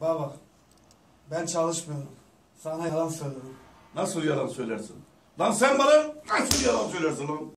Baba, ben çalışmıyorum. Sana yalan söylüyorum. Nasıl yalan söylersin? Lan sen bana nasıl yalan söylersin lan?